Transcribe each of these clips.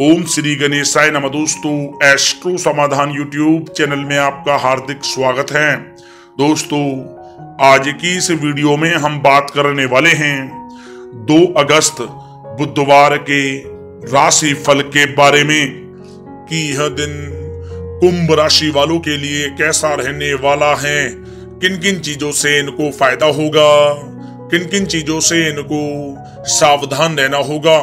ओम श्री गणेशाय नमः। दोस्तों, एस्ट्रो समाधान यूट्यूब चैनल में आपका हार्दिक स्वागत है। दोस्तों, आज की इस वीडियो में हम बात करने वाले हैं 2 अगस्त बुधवार के राशि फल के बारे में कि यह दिन कुंभ राशि वालों के लिए कैसा रहने वाला है, किन किन चीजों से इनको फायदा होगा, किन किन चीजों से इनको सावधान रहना होगा,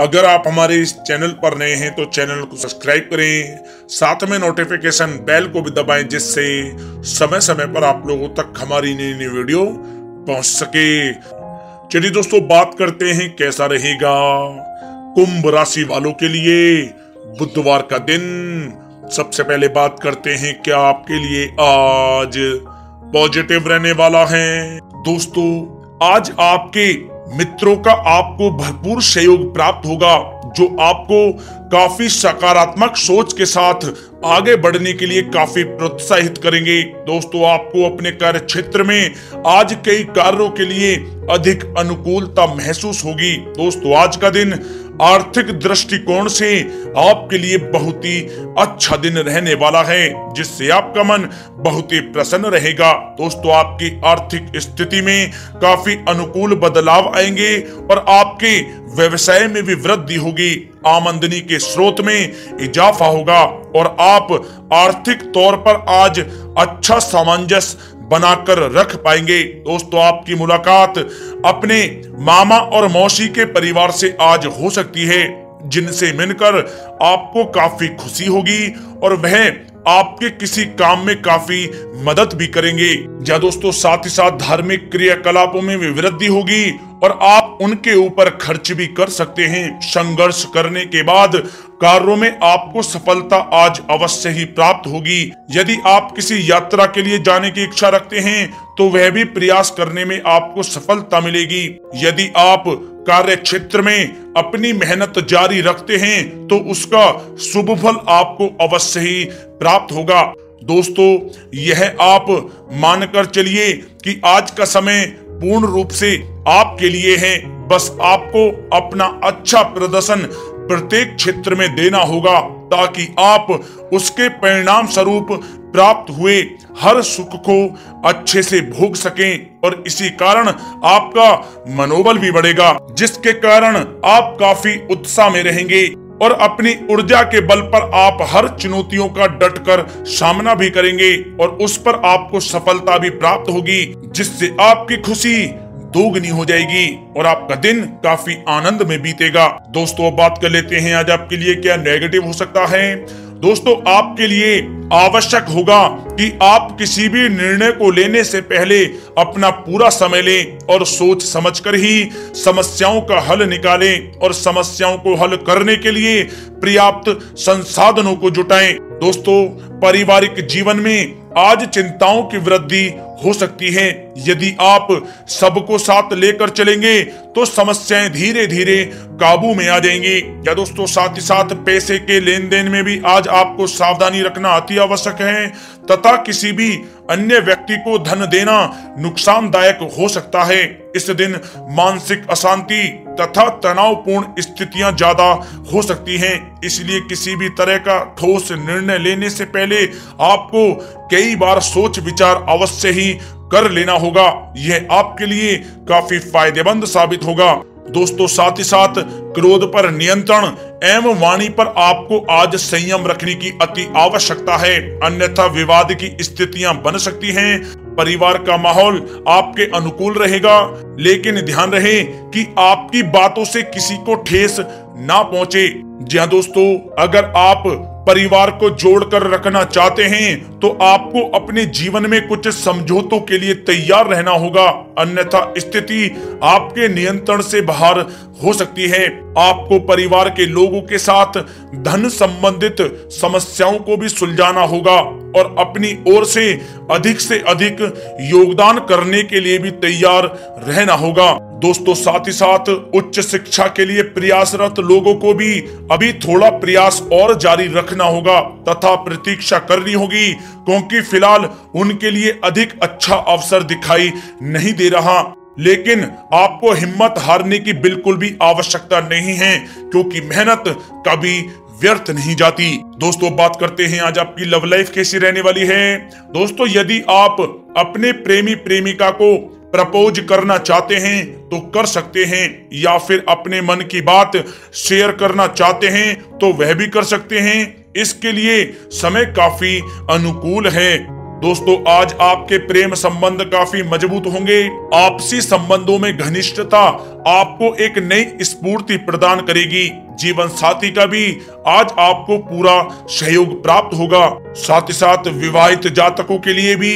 अगर आप हमारे इस चैनल पर नए हैं तो चैनल को सब्सक्राइब करें, साथ में नोटिफिकेशन बेल को भी दबाएं जिससे समय समय पर आप लोगों तक हमारी नई नई वीडियो पहुंच सके। चलिए दोस्तों, बात करते हैं कैसा रहेगा कुंभ राशि वालों के लिए बुधवार का दिन। सबसे पहले बात करते हैं क्या आपके लिए आज पॉजिटिव रहने वाला है। दोस्तों, आज आपके मित्रों का आपको भरपूर सहयोग प्राप्त होगा जो आपको काफी सकारात्मक सोच के साथ आगे बढ़ने के लिए काफी प्रोत्साहित करेंगे। दोस्तों, आपको अपने कार्य क्षेत्र में आज कई कार्यों के लिए अधिक अनुकूलता महसूस होगी। दोस्तों, आज का दिन आर्थिक दृष्टिकोण से आपके लिए बहुत ही अच्छा दिन रहने वाला है जिससे आपका मन बहुत ही प्रसन्न रहेगा। दोस्तों, आपकी आर्थिक स्थिति में काफी अनुकूल बदलाव आएंगे और आपके व्यवसाय में भी वृद्धि होगी, आमदनी के स्रोत में इजाफा होगा और आप आर्थिक तौर पर आज अच्छा सामंजस्य बनाकर रख पाएंगे। दोस्तों, आपकी मुलाकात अपने मामा और मौसी के परिवार से आज हो सकती है जिनसे मिलकर आपको काफी खुशी होगी और वह आपके किसी काम में काफी मदद भी करेंगे। या दोस्तों, साथ ही साथ धार्मिक क्रियाकलापों में भी वृद्धि होगी और आप उनके ऊपर खर्च भी कर सकते हैं। संघर्ष करने के बाद कार्यों में आपको सफलता आज अवश्य ही प्राप्त होगी। यदि आप किसी यात्रा के लिए जाने की इच्छा रखते हैं तो वह भी प्रयास करने में आपको सफलता मिलेगी। यदि आप कार्य क्षेत्र में अपनी मेहनत जारी रखते हैं तो उसका शुभ फल आपको अवश्य ही प्राप्त होगा। दोस्तों, यह आप मानकर चलिए कि आज का समय पूर्ण रूप से आपके लिए है, बस आपको अपना अच्छा प्रदर्शन प्रत्येक क्षेत्र में देना होगा ताकि आप उसके परिणाम स्वरूप प्राप्त हुए हर सुख को अच्छे से भोग सकें और इसी कारण आपका मनोबल भी बढ़ेगा जिसके कारण आप काफी उत्साह में रहेंगे और अपनी ऊर्जा के बल पर आप हर चुनौतियों का डटकर सामना भी करेंगे और उस पर आपको सफलता भी प्राप्त होगी जिससे आपकी खुशी दोगुनी हो जाएगी और आपका दिन काफी आनंद में बीतेगा। दोस्तों, बात कर लेते हैं आज आपके लिए क्या नेगेटिव हो सकता है। दोस्तों, आपके लिए आवश्यक होगा कि आप किसी भी निर्णय को लेने से पहले अपना पूरा समय लें और सोच समझकर ही समस्याओं का हल निकालें और समस्याओं को हल करने के लिए पर्याप्त संसाधनों को जुटाएं। दोस्तों, पारिवारिक जीवन में आज चिंताओं की वृद्धि हो सकती है। यदि आप सबको साथ लेकर चलेंगे तो समस्याएं धीरे धीरे काबू में आ जाएंगी। या दोस्तों, साथ ही साथ पैसे के लेन देन में भी आज आपको सावधानी रखना अति आवश्यक है तथा किसी भी अन्य व्यक्ति को धन देना नुकसानदायक हो सकता है। इस दिन मानसिक अशांति तथा तनावपूर्ण स्थितियां ज्यादा हो सकती हैं, इसलिए किसी भी तरह का ठोस निर्णय लेने से पहले आपको कई बार सोच विचार अवश्य ही कर लेना होगा। यह आपके लिए काफी फायदेमंद साबित होगा। दोस्तों, साथ ही साथ क्रोध पर नियंत्रण एवं वाणी पर आपको आज संयम रखने की अति आवश्यकता है, अन्यथा विवाद की स्थितियां बन सकती हैं। परिवार का माहौल आपके अनुकूल रहेगा लेकिन ध्यान रहे कि आपकी बातों से किसी को ठेस ना पहुंचे। जी हाँ दोस्तों, अगर आप परिवार को जोड़कर रखना चाहते हैं तो आपको अपने जीवन में कुछ समझौतों के लिए तैयार रहना होगा, अन्यथा स्थिति आपके नियंत्रण से बाहर हो सकती है। आपको परिवार के लोगों के साथ धन संबंधित समस्याओं को भी सुलझाना होगा और अपनी ओर से अधिक योगदान करने के लिए भी तैयार रहना होगा। दोस्तों, साथ ही साथ उच्च शिक्षा के लिए प्रयासरत लोगों को भी अभी थोड़ा प्रयास और जारी रखना होगा तथा प्रतीक्षा करनी होगी, क्योंकि फिलहाल उनके लिए अधिक अच्छा अवसर दिखाई नहीं दे रहा। लेकिन आपको हिम्मत हारने की बिल्कुल भी आवश्यकता नहीं है, क्योंकि मेहनत कभी व्यर्थ नहीं जाती। दोस्तों, बात करते हैं आज आपकी लव लाइफ कैसी रहने वाली है। दोस्तों, यदि आप अपने प्रेमी प्रेमिका को प्रपोज करना चाहते हैं तो कर सकते हैं, या फिर अपने मन की बात शेयर करना चाहते हैं तो वह भी कर सकते हैं। इसके लिए समय काफी अनुकूल है। दोस्तों, आज आपके प्रेम संबंध काफी मजबूत होंगे। आपसी संबंधों में घनिष्ठता आपको एक नई स्फूर्ति प्रदान करेगी। जीवन साथी का भी आज आपको पूरा सहयोग प्राप्त होगा। साथ ही साथ विवाहित जातकों के लिए भी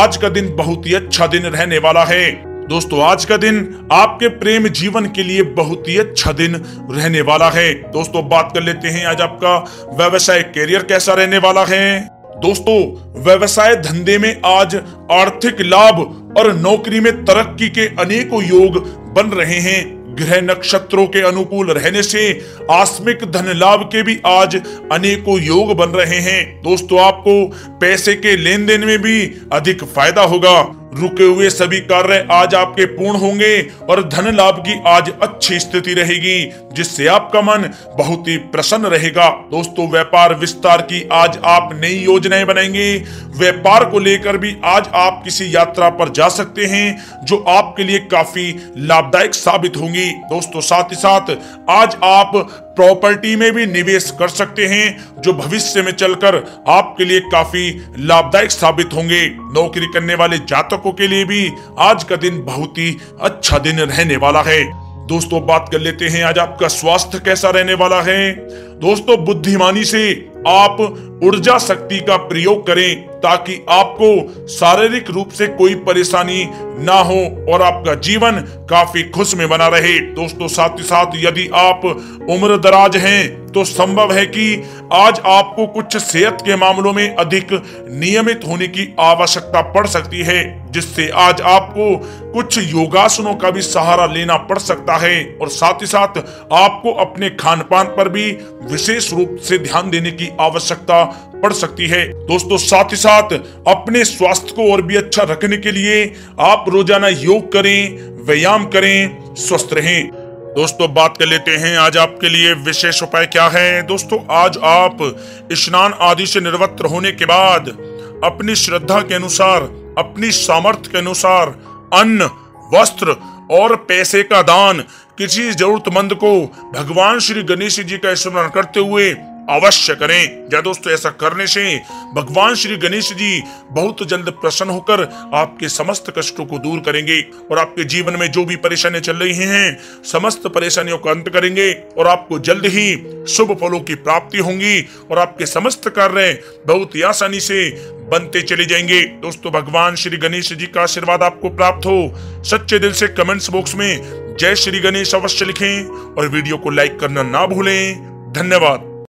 आज का दिन बहुत ही अच्छा दिन रहने वाला है। दोस्तों, आज का दिन आपके प्रेम जीवन के लिए बहुत ही अच्छा दिन रहने वाला है। दोस्तों, बात कर लेते हैं आज आपका व्यवसाय करियर कैसा रहने वाला है। दोस्तों, व्यवसाय धंधे में आज आर्थिक लाभ और नौकरी में तरक्की के अनेकों योग बन रहे हैं। ग्रह नक्षत्रों के अनुकूल रहने से आकस्मिक धन लाभ के भी आज अनेकों योग बन रहे हैं। दोस्तों, आपको पैसे के लेन देन में भी अधिक फायदा होगा। रुके हुए सभी कार्य आज आपके पूर्ण होंगे और धन लाभ की आज अच्छी स्थिति रहेगी, जिससे आपका मन बहुत ही प्रसन्न रहेगा। दोस्तों, व्यापार विस्तार की आज आप नई योजनाएं बनाएंगे। व्यापार को लेकर भी आज आप किसी यात्रा पर जा सकते हैं, जो आपके लिए काफी लाभदायक साबित होंगी। दोस्तों, साथ ही साथ आज आप प्रॉपर्टी में भी निवेश कर सकते हैं, जो भविष्य में चलकर आपके लिए काफी लाभदायक साबित होंगे। नौकरी करने वाले जातकों के लिए भी आज का दिन बहुत ही अच्छा दिन रहने वाला है। दोस्तों, बात कर लेते हैं आज आपका स्वास्थ्य कैसा रहने वाला है। दोस्तों, बुद्धिमानी से आप ऊर्जा शक्ति का प्रयोग करें, ताकि आपको शारीरिक रूप से कोई परेशानी ना हो और आपका जीवन काफी खुश में बना रहे। दोस्तों, साथ ही साथ यदि आप उम्रदराज हैं तो संभव है कि आज आपको कुछ सेहत के मामलों में अधिक नियमित होने की आवश्यकता पड़ सकती है, जिससे आज आपको कुछ योगासनों का भी सहारा लेना पड़ सकता है। और साथ ही साथ आपको अपने खान पान पर भी विशेष रूप से ध्यान देने की आवश्यकता पड़ सकती है। दोस्तों, साथ ही साथ अपने स्वास्थ्य को और भी अच्छा रखने के लिए आप रोजाना योग करें, व्यायाम करें, स्वस्थ रहें। दोस्तों, बात कर लेते हैं आज आपके लिए विशेष उपाय क्या है। दोस्तों, आज आप स्नान आदि से निवृत्त होने के बाद अपनी श्रद्धा के अनुसार, अपनी सामर्थ्य के अनुसार अन्न, वस्त्र और पैसे का दान किसी जरूरतमंद को भगवान श्री गणेश जी का स्मरण करते हुए अवश्य करें। या दोस्तों, ऐसा करने से भगवान श्री गणेश जी बहुत जल्द प्रसन्न होकर आपके समस्त कष्टों को दूर करेंगे और आपके जीवन में जो भी परेशानियां चल रही हैं समस्त परेशानियों का अंत करेंगे और आपको जल्द ही शुभ फलों की प्राप्ति होगी और आपके समस्त कार्य बहुत ही आसानी से बनते चले जाएंगे। दोस्तों, भगवान श्री गणेश जी का आशीर्वाद आपको प्राप्त हो। सच्चे दिल से कमेंट्स बॉक्स में जय श्री गणेश अवश्य लिखें और वीडियो को लाइक करना ना भूलें। धन्यवाद।